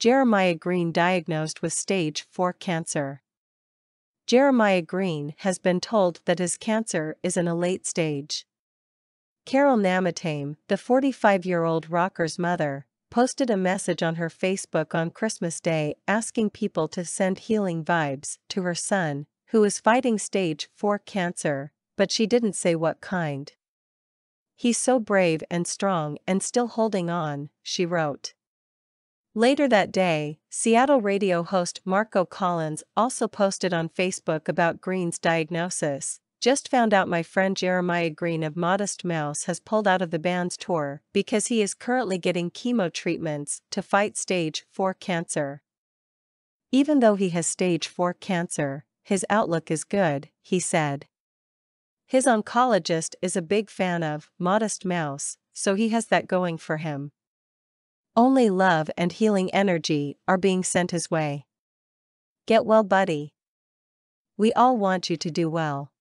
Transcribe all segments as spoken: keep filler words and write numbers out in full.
Jeremiah Green diagnosed with stage four cancer. Jeremiah Green has been told that his cancer is in a late stage. Carol Namatame, the forty-five-year-old rocker's mother, posted a message on her Facebook on Christmas Day asking people to send healing vibes to her son, who is fighting stage four cancer, but she didn't say what kind. "He's so brave and strong and still holding on," she wrote. Later that day, Seattle radio host Marco Collins also posted on Facebook about Green's diagnosis. "Just found out my friend Jeremiah Green of Modest Mouse has pulled out of the band's tour because he is currently getting chemo treatments to fight stage four cancer. Even though he has stage four cancer, his outlook is good," he said. His oncologist is a big fan of Modest Mouse, so he has that going for him. Only love and healing energy are being sent his way. Get well, buddy. We all want you to do well.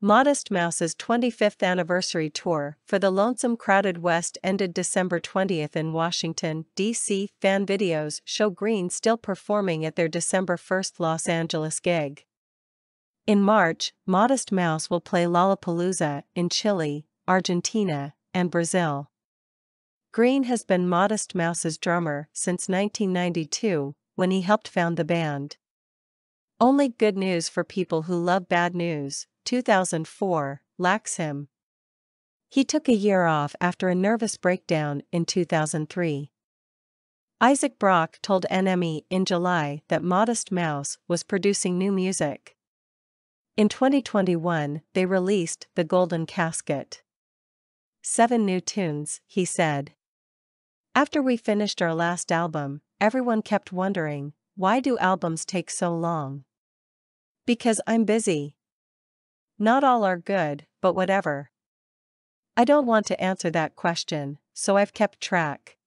Modest Mouse's twenty-fifth anniversary tour for the Lonesome Crowded West ended December twentieth in Washington, D C Fan videos show Green still performing at their December first Los Angeles gig. In March, Modest Mouse will play Lollapalooza in Chile, Argentina, and Brazil. Green has been Modest Mouse's drummer since nineteen ninety-two, when he helped found the band. Only good news for people who love bad news. two thousand four, lacks him. He took a year off after a nervous breakdown in two thousand three. Isaac Brock told N M E in July that Modest Mouse was producing new music. In twenty twenty-one, they released The Golden Casket. Seven new tunes," he said. "After we finished our last album, everyone kept wondering, why do albums take so long? Because I'm busy. Not all are good, but whatever. I don't want to answer that question, so I've kept track.